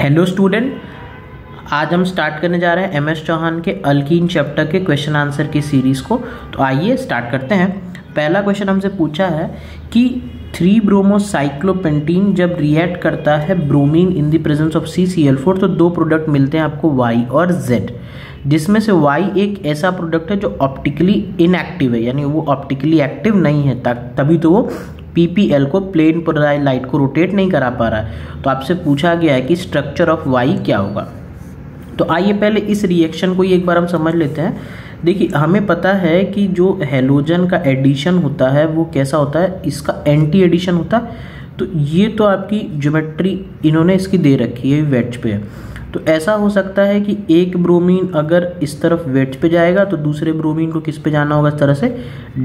Hello student, आज हम start करने जा रहे हैं एमएस चौहान के अल्कीन चैप्टर के क्वेश्चन आंसर की सीरीज़ को। तो आइए स्टार्ट करते हैं। पहला क्वेश्चन हमसे पूछा है कि 3-bromocyclopentene जब रिएक्ट करता है bromine in the presence of CCl4 तो दो प्रोडक्ट मिलते हैं आपको Y और Z, जिसमें से Y एक ऐसा प्रोडक्ट है जो ऑप्टिकली इनएक्टिव है, यानी वो ऑप्टिकली एक्टिव नहीं है, तभी तो वो PPL को प्लेन पोलराइज लाइट को रोटेट नहीं करा पा रहा है। तो आपसे पूछा गया है कि स्ट्रक्चर ऑफ Y क्या होगा। तो आइए पहले इस रिएक्शन को एक बार हम समझ लेते हैं। देखिए, हमें पता है कि जो हेलोजन का एडिशन होता है वो कैसा होता है, इसका एंटी एडिशन होता है। तो ये तो आपकी ज्योमेट्री इन्होंने इसकी दे रखी है वेट्स पे। तो ऐसा हो सकता है कि एक ब्रोमीन अगर इस तरफ वेट्स पे जाएगा तो दूसरे ब्रोमीन को किस पे जाना होगा, इस तरह से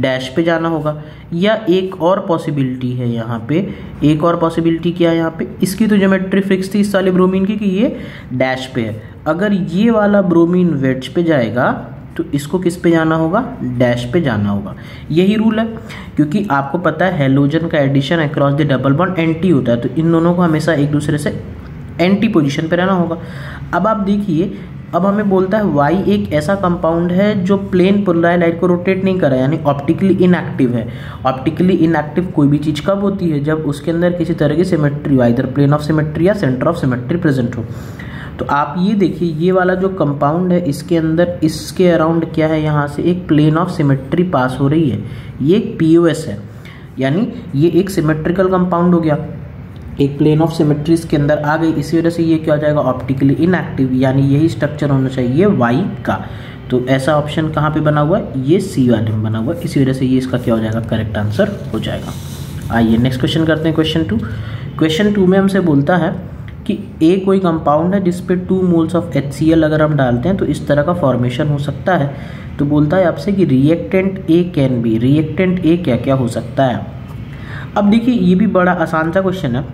डैश पे जाना होगा। या एक और पॉसिबिलिटी है यहाँ पे, एक और पॉसिबिलिटी क्या है यहाँ पे, इसकी तो ज्योमेट्री फिक्स थी इस वाले ब्रोमीन की कि ये डैश पे है। अगर ये वाला ब्रोमीन वेट्स पे जाएगा तो इसको किस पे जाना होगा, डैश पे जाना होगा। यही रूल है, क्योंकि आपको पता है हेलोजन का addition across the double bond anti होता है, तो इन दोनों को हमेशा एक दूसरे से एंटी पोजीशन पे रहना होगा। अब आप देखिए, अब हमें बोलता है Y एक ऐसा कंपाउंड है जो प्लेन पोलराइज लाइट को रोटेट नहीं कर रहा है, यानी ऑप्टिकली इनएक्टिव है। ऑप्टिकली इनएक्टिव कोई भी चीज़ कब होती है, जब उसके अंदर किसी तरह की symmetry, either plane of symmetry या सेंटर ऑफ सिमेट्री प्रेजेंट हो। तो आप ये देखिए, ये वाला जो कंपाउंड है इसके अंदर, इसके अराउंड क्या है, यहाँ से एक प्लेन ऑफ सिमेट्री पास हो रही है, ये एक POS है, यानी ये एक सिमेट्रिकल कंपाउंड हो गया, एक प्लेन ऑफ सिमेट्रीज के अंदर आ गई। इसी वजह से ये क्या हो जाएगा, ऑप्टिकली इनएक्टिव, यानी यही स्ट्रक्चर होना चाहिए Y का। तो ऐसा ऑप्शन कहाँ पे बना हुआ है, ये C वाले में बना हुआ है, इसी वजह से ये इसका क्या हो जाएगा, करेक्ट आंसर हो जाएगा। आइए नेक्स्ट क्वेश्चन करते हैं, क्वेश्चन 2। क्वेश्चन 2 में हमसे बोलता है कि A कोई कंपाउंड है जिसपे 2 मोल्स ऑफ HCl अगर हम डालते हैं तो इस तरह का फॉर्मेशन हो सकता है। तो बोलता है आपसे कि reactant A can be, reactant A क्या क्या हो सकता है। अब देखिए, ये भी बड़ा आसान सा क्वेश्चन है।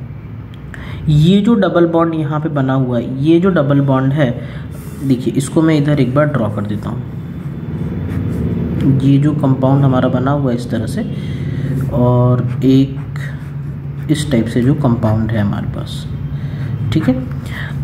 ये जो डबल बॉन्ड यहाँ पे बना हुआ है, ये जो डबल बॉन्ड है, देखिए इसको मैं इधर एक बार ड्रॉ कर देता हूँ। ये जो कंपाउंड हमारा बना हुआ है इस तरह से, और एक इस टाइप से जो कंपाउंड है हमारे पास, ठीक है।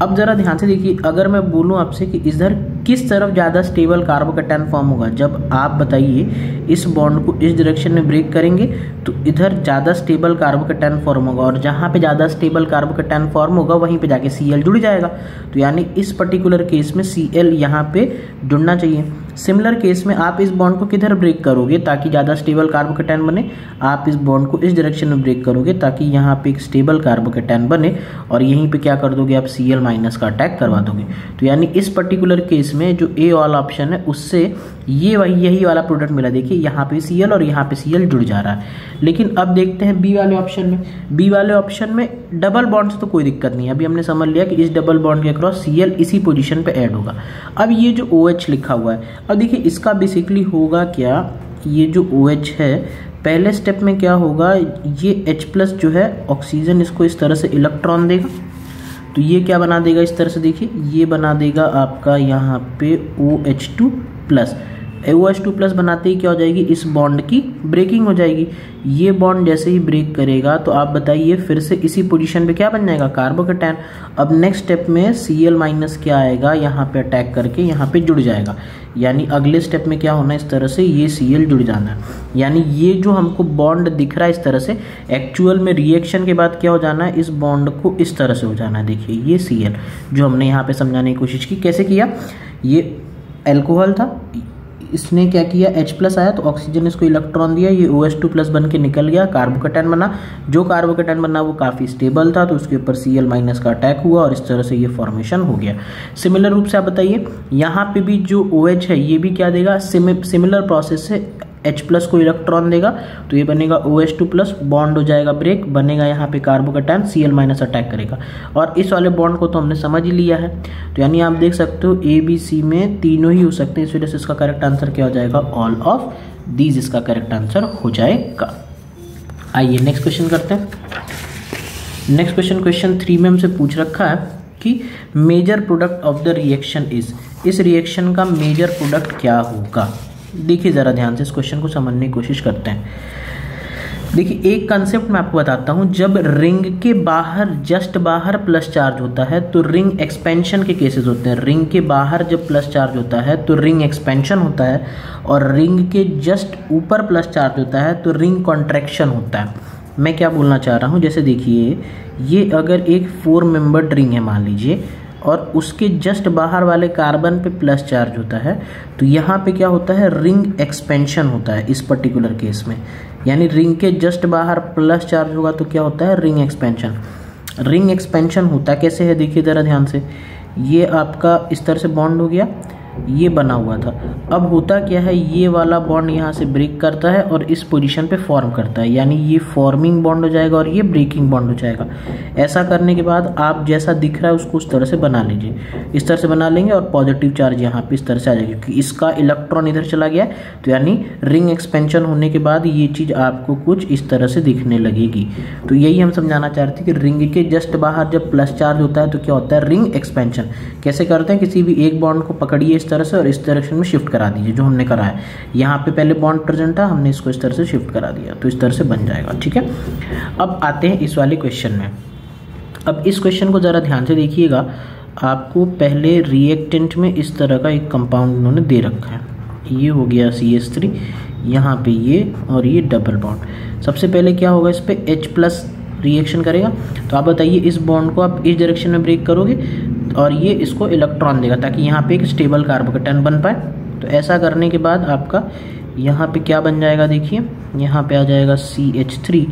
अब ज़रा ध्यान से देखिए, अगर मैं बोलूँ आपसे कि इधर किस तरफ ज़्यादा स्टेबल कार्बोकैटायन फॉर्म होगा, जब आप बताइए इस बॉन्ड को इस डायरेक्शन में ब्रेक करेंगे तो इधर ज़्यादा स्टेबल कार्बोकैटायन फॉर्म होगा, और जहाँ पे ज़्यादा स्टेबल कार्बोकैटायन फॉर्म होगा वहीं पे जाके Cl जुड़ जाएगा। तो यानी इस पर्टिकुलर केस में Cl यहाँ पे जुड़ना चाहिए। सिमिलर केस में आप इस बॉन्ड को किधर ब्रेक करोगे ताकि ज़्यादा स्टेबल कार्बोकैटायन बने, आप इस बॉन्ड को इस डायरेक्शन में ब्रेक करोगे ताकि यहाँ पे एक स्टेबल कार्बोकैटायन बने, और यहीं पे क्या कर दोगे आप, Cl माइनस का अटैक करवा दोगे। तो यानी इस पर्टिकुलर केस में जो A वाला ऑप्शन है उससे ये यही वाला प्रोडक्ट मिला। देखिए यहाँ पे Cl और यहाँ पे Cl जुड़ जा रहा है। लेकिन अब देखते हैं B वाले ऑप्शन में। B वाले ऑप्शन में डबल बॉन्ड से तो कोई दिक्कत नहीं है, अभी हमने समझ लिया कि इस डबल बॉन्ड के अक्रॉस Cl इसी पोजीशन पे ऐड होगा। अब ये जो OH लिखा हुआ है, अब देखिए इसका बेसिकली होगा क्या, ये जो OH है पहले स्टेप में क्या होगा, ये H+ जो है ऑक्सीजन इसको इस तरह से इलेक्ट्रॉन देगा, तो ये क्या बना देगा इस तरह से, देखिए ये बना देगा आपका यहाँ पे OH2+ बनाते ही क्या हो जाएगी, इस बॉन्ड की ब्रेकिंग हो जाएगी। ये बॉन्ड जैसे ही ब्रेक करेगा तो आप बताइए फिर से इसी पोजीशन पे क्या बन जाएगा, कार्बोकैटायन। अब नेक्स्ट स्टेप में Cl- क्या आएगा, यहाँ पे अटैक करके यहाँ पे जुड़ जाएगा, यानी अगले स्टेप में क्या होना है, इस तरह से ये Cl जुड़ जाना है। यानी ये जो हमको बॉन्ड दिख रहा है इस तरह से, एक्चुअल में रिएक्शन के बाद क्या हो जाना है, इस बॉन्ड को इस तरह से हो जाना है। देखिए ये Cl जो हमने यहाँ पे समझाने की कोशिश की, कैसे किया, ये एल्कोहल था, इसने क्या किया, H+ आया तो ऑक्सीजन इसको इलेक्ट्रॉन दिया, ये OH2+ बन के निकल गया, कार्बोकैटायन बना। जो कार्बोकैटायन बना वो काफ़ी स्टेबल था, तो उसके ऊपर Cl- का अटैक हुआ और इस तरह से ये फॉर्मेशन हो गया। सिमिलर रूप से आप बताइए, यहाँ पे भी जो OH है ये भी क्या देगा, सिमिलर प्रोसेस से H+ को इलेक्ट्रॉन देगा, तो ये बनेगा OH2+, बॉन्ड हो जाएगा ब्रेक, बनेगा यहाँ पे कार्बोकैटायन, Cl- अटैक करेगा। और इस वाले बॉन्ड को तो हमने समझ ही लिया है। तो यानी आप देख सकते हो A, B, C में तीनों ही हो सकते हैं, इस वजह से इसका करेक्ट आंसर क्या हो जाएगा, ऑल ऑफ दीज इसका करेक्ट आंसर हो जाएगा। आइए नेक्स्ट क्वेश्चन करते हैं। नेक्स्ट क्वेश्चन, क्वेश्चन 3 में हमसे पूछ रखा है कि major product of the reaction इस रिएक्शन का मेजर प्रोडक्ट क्या होगा। देखिए ज़रा ध्यान से इस क्वेश्चन को समझने की कोशिश करते हैं। देखिए एक कंसेप्ट मैं आपको बताता हूँ, जब रिंग के बाहर जस्ट बाहर प्लस चार्ज होता है तो रिंग एक्सपेंशन के केसेस होते हैं। रिंग के बाहर जब प्लस चार्ज होता है तो रिंग एक्सपेंशन होता है, और रिंग के जस्ट ऊपर प्लस चार्ज होता है तो रिंग कॉन्ट्रैक्शन होता है। मैं क्या बोलना चाह रहा हूँ, जैसे देखिए ये अगर एक 4 मेंबर्ड रिंग है मान लीजिए, और उसके जस्ट बाहर वाले कार्बन पे प्लस चार्ज होता है, तो यहाँ पे क्या होता है, रिंग एक्सपेंशन होता है इस पर्टिकुलर केस में। यानी रिंग के जस्ट बाहर प्लस चार्ज होगा तो क्या होता है, रिंग एक्सपेंशन। रिंग एक्सपेंशन होता कैसे है, देखिए ज़रा ध्यान से, ये आपका इस तरह से बॉन्ड हो गया, ये बना हुआ था। अब होता क्या है, ये वाला बॉन्ड यहाँ से ब्रेक करता है और इस पोजीशन पे फॉर्म करता है, यानी ये फॉर्मिंग बॉन्ड हो जाएगा और ये ब्रेकिंग बॉन्ड हो जाएगा। ऐसा करने के बाद आप जैसा दिख रहा है उसको उस तरह से बना लीजिए, इस तरह से बना लेंगे, और पॉजिटिव चार्ज यहाँ पे इस तरह से आ जाएगा क्योंकि इसका इलेक्ट्रॉन इधर चला गया। तो यानी रिंग एक्सपेंशन होने के बाद ये चीज़ आपको कुछ इस तरह से दिखने लगेगी। तो यही हम समझाना चाहते थे कि रिंग के जस्ट बाहर जब प्लस चार्ज होता है तो क्या होता है, रिंग एक्सपेंशन। कैसे करते हैं, किसी भी एक बॉन्ड को पकड़िए इस तरह से और इस डायरेक्शन में शिफ्ट करा दीजिए, जो हमने करा है। यहाँ पे पहले बॉन्ड प्रेजेंट था, हमने इसको इस तरह से शिफ्ट करा दिया तो इस तरह से बन जाएगा। ठीक है, अब आते हैं इस वाले क्वेश्चन में। अब इस क्वेश्चन को ज़रा ध्यान से देखिएगा, आपको पहले रिएक्टेंट में इस तरह का एक कंपाउंड उन्होंने दे रखा है, ये हो गया CH3, यहाँ पे ये और ये डबल बॉन्ड। सबसे पहले क्या होगा, इस पर H+ रिएक्शन करेगा, तो आप बताइए इस बॉन्ड को आप इस डायरेक्शन में ब्रेक करोगे और ये इसको इलेक्ट्रॉन देगा ताकि यहाँ पे एक स्टेबल कार्बोकैटायन बन पाए। तो ऐसा करने के बाद आपका यहाँ पे क्या बन जाएगा, देखिए यहाँ पे आ जाएगा CH3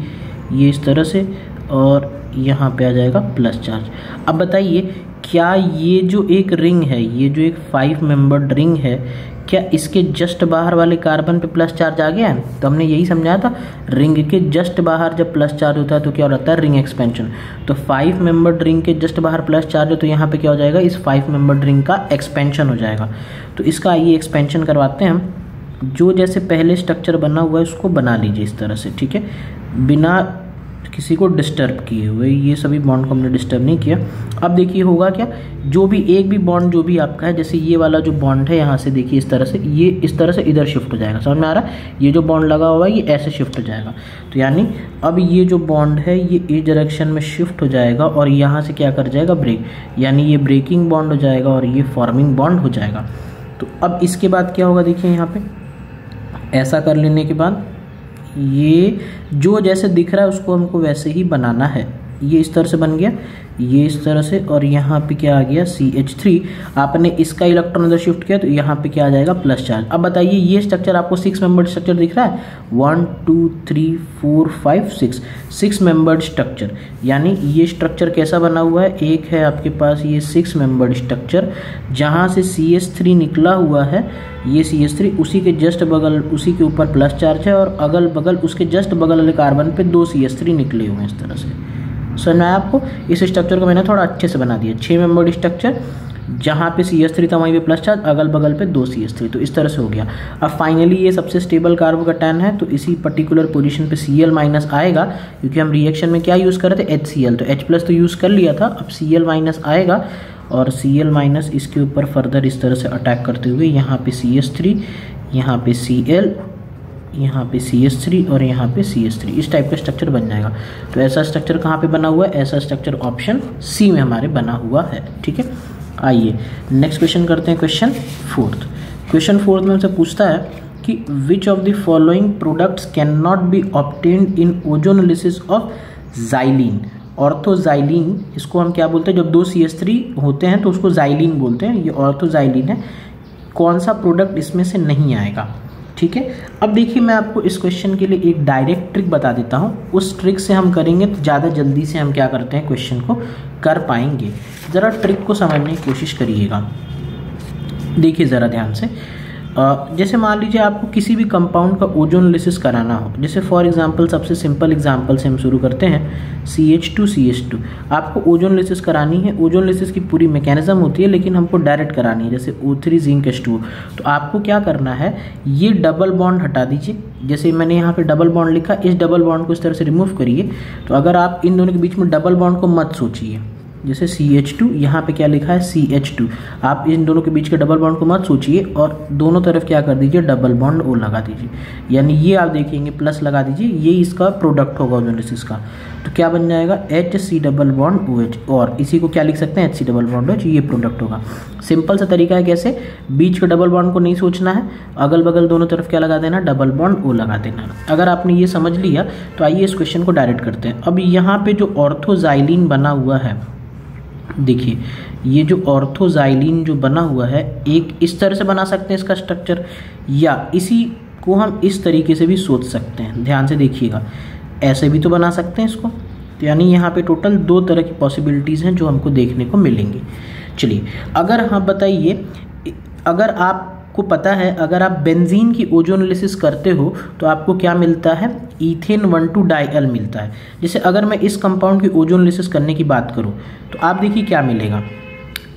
ये इस तरह से, और यहाँ पे आ जाएगा प्लस चार्ज। अब बताइए क्या ये जो एक रिंग है, ये जो एक 5 मेंबर्ड रिंग है, क्या इसके जस्ट बाहर वाले कार्बन पे प्लस चार्ज आ गया है? तो हमने यही समझाया था, रिंग के जस्ट बाहर जब प्लस चार्ज होता है तो क्या होता है, रिंग एक्सपेंशन। तो 5 मेंबर्ड रिंग के जस्ट बाहर प्लस चार्ज हो तो यहाँ पे क्या हो जाएगा, इस 5 मेंबर्ड रिंग का एक्सपेंशन हो जाएगा। तो इसका आइए एक्सपेंशन करवाते हैं हम। जो जैसे पहले स्ट्रक्चर बना हुआ है उसको बना लीजिए इस तरह से, ठीक है, बिना किसी को डिस्टर्ब किए हुए। ये सभी बॉन्ड को हमने डिस्टर्ब नहीं किया। अब देखिए होगा क्या, जो भी एक भी बॉन्ड जो भी आपका है, जैसे ये वाला जो बॉन्ड है यहाँ से देखिए इस तरह से, ये इस तरह से इधर शिफ्ट हो जाएगा, समझ में आ रहा है। ये जो बॉन्ड लगा हुआ है ये ऐसे शिफ्ट हो जाएगा। तो यानी अब ये जो बॉन्ड है ये इस डायरेक्शन में शिफ्ट हो जाएगा और यहाँ से क्या कर जाएगा, ब्रेक, यानी ये ब्रेकिंग बॉन्ड हो जाएगा और ये फॉर्मिंग बॉन्ड हो जाएगा। तो अब इसके बाद क्या होगा, देखिए यहाँ पर ऐसा कर लेने के बाद ये जो जैसे दिख रहा है उसको हमको वैसे ही बनाना है। ये इस तरह से बन गया, ये इस तरह से, और यहाँ पे क्या आ गया CH3। आपने इसका इलेक्ट्रॉन उधर शिफ्ट किया तो यहाँ पे क्या आ जाएगा, प्लस चार्ज। अब बताइए ये स्ट्रक्चर आपको 6 मेंबर्ड स्ट्रक्चर दिख रहा है, 1 2 3 4 5 6, 6 मेंबर्ड स्ट्रक्चर। यानी ये स्ट्रक्चर कैसा बना हुआ है, एक है आपके पास ये 6 मेंबर्ड स्ट्रक्चर, जहाँ से CH3 निकला हुआ है, ये CH3, उसी के जस्ट बगल, उसी के ऊपर प्लस चार्ज है, और अगल बगल उसके जस्ट बगल वाले कार्बन पे 2 CH3 निकले हुए हैं इस तरह से। सुना है आपको, इस स्ट्रक्चर को मैंने थोड़ा अच्छे से बना दिया। 6 मेंबर्ड स्ट्रक्चर, जहाँ पे CH3 था वहीं पे प्लस चार्ज, अगल बगल पे 2 CH3, तो इस तरह से हो गया। अब फाइनली ये सबसे स्टेबल कार्बोकैटायन है, तो इसी पर्टिकुलर पोजीशन पे Cl- आएगा, क्योंकि हम रिएक्शन में क्या यूज़ कर रहे थे, HCl। तो H+ तो यूज़ कर लिया था, अब Cl- आएगा, और Cl- इसके ऊपर फर्दर इस तरह से अटैक करते हुए यहाँ पे CH3, यहाँ पे Cl, यहाँ पे CH3 और यहाँ पे CH3, इस टाइप का स्ट्रक्चर बन जाएगा। तो ऐसा स्ट्रक्चर कहाँ पे बना हुआ है, ऐसा स्ट्रक्चर ऑप्शन C में हमारे बना हुआ है। ठीक है, आइए नेक्स्ट क्वेश्चन करते हैं, क्वेश्चन 4। क्वेश्चन 4 में हमसे पूछता है कि which of the following products can not be obtained in ozonolysis of xylene, ऑर्थोजाइलिन। इसको हम क्या बोलते हैं, जब 2 CH3 होते हैं तो उसको जाइलिन बोलते हैं, ये ऑर्थोजाइलिन है। कौन सा प्रोडक्ट इसमें से नहीं आएगा, ठीक है। अब देखिए मैं आपको इस क्वेश्चन के लिए एक डायरेक्ट ट्रिक बता देता हूँ, उस ट्रिक से हम करेंगे तो ज़्यादा जल्दी से हम क्या करते हैं, क्वेश्चन को कर पाएंगे। ज़रा ट्रिक को समझने की कोशिश करिएगा। देखिए ज़रा ध्यान से, जैसे मान लीजिए आपको किसी भी कंपाउंड का ओजोनोलिसिस कराना हो, जैसे फॉर एग्जांपल, सबसे सिंपल एग्जांपल से हम शुरू करते हैं, CH2 आपको ओजोनोलिसिस करानी है। ओजोनोलिसिस की पूरी मैकेनिज्म होती है, लेकिन हमको डायरेक्ट करानी है, जैसे O3 जिंक H2। तो आपको क्या करना है, ये डबल बॉन्ड हटा दीजिए, जैसे मैंने यहाँ पे डबल बॉन्ड लिखा, इस डबल बॉन्ड को इस तरह से रिमूव करिए। तो अगर आप इन दोनों के बीच में डबल बॉन्ड को मत सोचिए, जैसे CH2, यहाँ पे क्या लिखा है CH2। आप इन दोनों के बीच के डबल बॉन्ड को मत सोचिए और दोनों तरफ क्या कर दीजिए, डबल बॉन्ड O लगा दीजिए। यानी ये आप देखेंगे प्लस लगा दीजिए, ये इसका प्रोडक्ट होगा ओज़ोनिसिस का। तो क्या बन जाएगा HC डबल बॉन्ड OH, और इसी को क्या लिख सकते हैं HC डबल बॉन्ड OH, ये प्रोडक्ट होगा। सिंपल सा तरीका है कैसे, बीच के डबल बॉन्ड को नहीं सोचना है, अगल बगल दोनों तरफ क्या लगा देना, डबल बॉन्ड O लगा देना। अगर आपने ये समझ लिया तो आइए इस क्वेश्चन को डायरेक्ट करते हैं। अब यहाँ पे जो ऑर्थोजाइलिन बना हुआ है, देखिए ये जो ऑर्थोजाइलिन जो बना हुआ है, एक इस तरह से बना सकते हैं इसका स्ट्रक्चर, या इसी को हम इस तरीके से भी सोच सकते हैं। ध्यान से देखिएगा, ऐसे भी तो बना सकते हैं इसको। तो यानी यहाँ पे टोटल दो तरह की पॉसिबिलिटीज़ हैं जो हमको देखने को मिलेंगी। चलिए, अगर आप बताइए, अगर आपको पता है, अगर आप बेंजीन की ओजोनोलिसिस करते हो तो आपको क्या मिलता है, ईथेन 1,2-डाइएल मिलता है। जैसे अगर मैं इस कंपाउंड की ओजोनोलिसिस करने की बात करूँ तो आप देखिए क्या मिलेगा,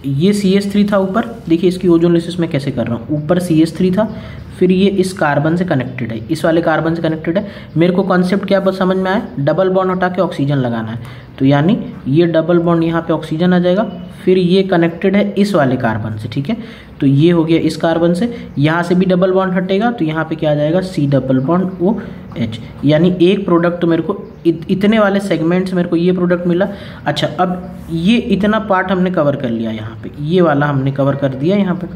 ये CH3 था ऊपर, देखिए इसकी ओजोनोलिसिस मैं कैसे कर रहा हूँ, ऊपर CH3 था, फिर ये इस कार्बन से कनेक्टेड है, इस वाले कार्बन से कनेक्टेड है। मेरे को कॉन्सेप्ट क्या बस समझ में आया, डबल बॉन्ड हटा के ऑक्सीजन लगाना है। तो यानी ये डबल बॉन्ड यहाँ पे ऑक्सीजन आ जाएगा, फिर ये कनेक्टेड है इस वाले कार्बन से, ठीक है। तो ये हो गया इस कार्बन से, यहाँ से भी डबल बॉन्ड हटेगा तो यहाँ पे क्या आ जाएगा C डबल बॉन्ड OH। यानी एक प्रोडक्ट तो मेरे को इतने वाले सेगमेंट्स मेरे को ये प्रोडक्ट मिला। अच्छा, अब ये इतना पार्ट हमने कवर कर लिया, यहाँ पे ये वाला हमने कवर कर दिया यहाँ पे।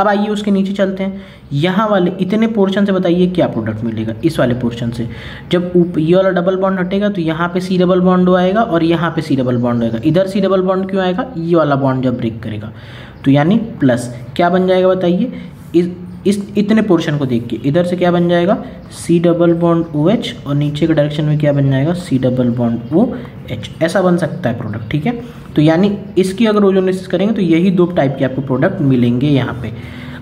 अब आइए उसके नीचे चलते हैं, यहाँ वाले इतने पोर्शन से बताइए क्या प्रोडक्ट मिलेगा, इस वाले पोर्शन से। जब ये वाला डबल बॉन्ड हटेगा तो यहाँ पे C डबल बॉन्ड आएगा और यहाँ पे C डबल बॉन्ड आएगा। इधर C डबल बॉन्ड क्यों आएगा, ये वाला बॉन्ड जब ब्रेक करेगा। तो यानी प्लस क्या बन जाएगा बताइए, इस इतने पोर्शन को देख के इधर से क्या बन जाएगा C डबल बॉन्ड OH, और नीचे के डायरेक्शन में क्या बन जाएगा C डबल बॉन्ड OH। ऐसा बन सकता है प्रोडक्ट, ठीक है। तो यानी इसकी अगर ओजोनोलिसिस करेंगे तो यही दो टाइप के आपको प्रोडक्ट मिलेंगे यहाँ पे।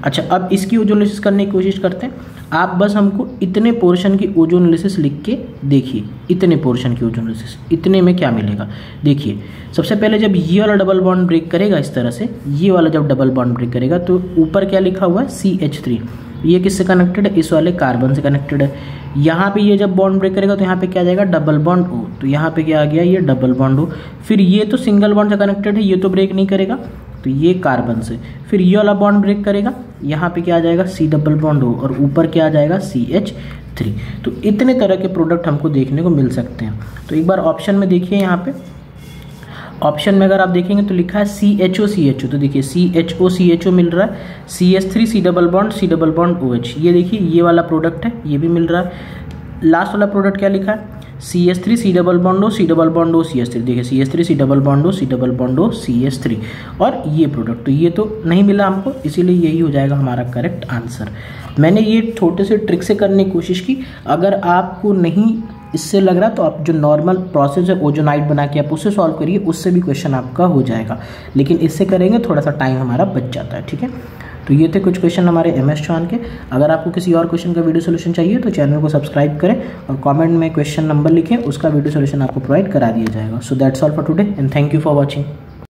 अच्छा, अब इसकी ओजोनोलिसिस करने की कोशिश करते हैं। आप बस हमको इतने पोर्शन की ओजोनोलिसिस लिख के देखिए, इतने पोर्शन की ओजोनोलिसिस, इतने में क्या मिलेगा। देखिए, सबसे पहले जब ये वाला डबल बॉन्ड ब्रेक करेगा इस तरह से, ये वाला जब डबल बॉन्ड ब्रेक करेगा तो ऊपर क्या लिखा हुआ है CH3, ये किससे कनेक्टेड है, इस वाले कार्बन से कनेक्टेड है। यहाँ पे ये जब बॉन्ड ब्रेक करेगा तो यहाँ पे क्या आ जाएगा, डबल बॉन्ड O। तो यहाँ पे क्या आ गया, ये डबल बॉन्ड O। फिर ये तो सिंगल बॉन्ड से कनेक्टेड है, ये तो ब्रेक नहीं करेगा, तो ये कार्बन से। फिर ये वाला बॉन्ड ब्रेक करेगा, यहाँ पे क्या आ जाएगा C डबल बॉन्ड O, और ऊपर क्या आ जाएगा CH3। तो इतने तरह के प्रोडक्ट हमको देखने को मिल सकते हैं। तो एक बार ऑप्शन में देखिए, यहाँ पे ऑप्शन में अगर आप देखेंगे तो लिखा है CHO CHO। तो देखिए CHO CHO मिल रहा है, CH3 C double bond C double bond OH, ये देखिए ये वाला प्रोडक्ट है, ये भी मिल रहा है। लास्ट वाला प्रोडक्ट क्या लिखा है, CH3 C double bond O C double bond O CH3, देखिए CH3 C double bond O C double bond O CH3, और ये प्रोडक्ट। तो ये तो नहीं मिला हमको, इसीलिए यही हो जाएगा हमारा करेक्ट आंसर। मैंने ये छोटे से ट्रिक से करने की कोशिश की। अगर आपको नहीं इससे लग रहा तो आप जो नॉर्मल प्रोसेस है ओजोनाइट बना के आप उससे सॉल्व करिए, उससे भी क्वेश्चन आपका हो जाएगा। लेकिन इससे करेंगे थोड़ा सा टाइम हमारा बच जाता है, ठीक है। तो ये थे कुछ क्वेश्चन हमारे MS चौहान के। अगर आपको किसी और क्वेश्चन का वीडियो सोल्यूशन चाहिए तो चैनल को सब्सक्राइब करें और कमेंट में क्वेश्चन नंबर लिखें, उसका वीडियो सोल्यूशन आपको प्रोवाइड करा दिया जाएगा। So that's all for today and thank you for watching.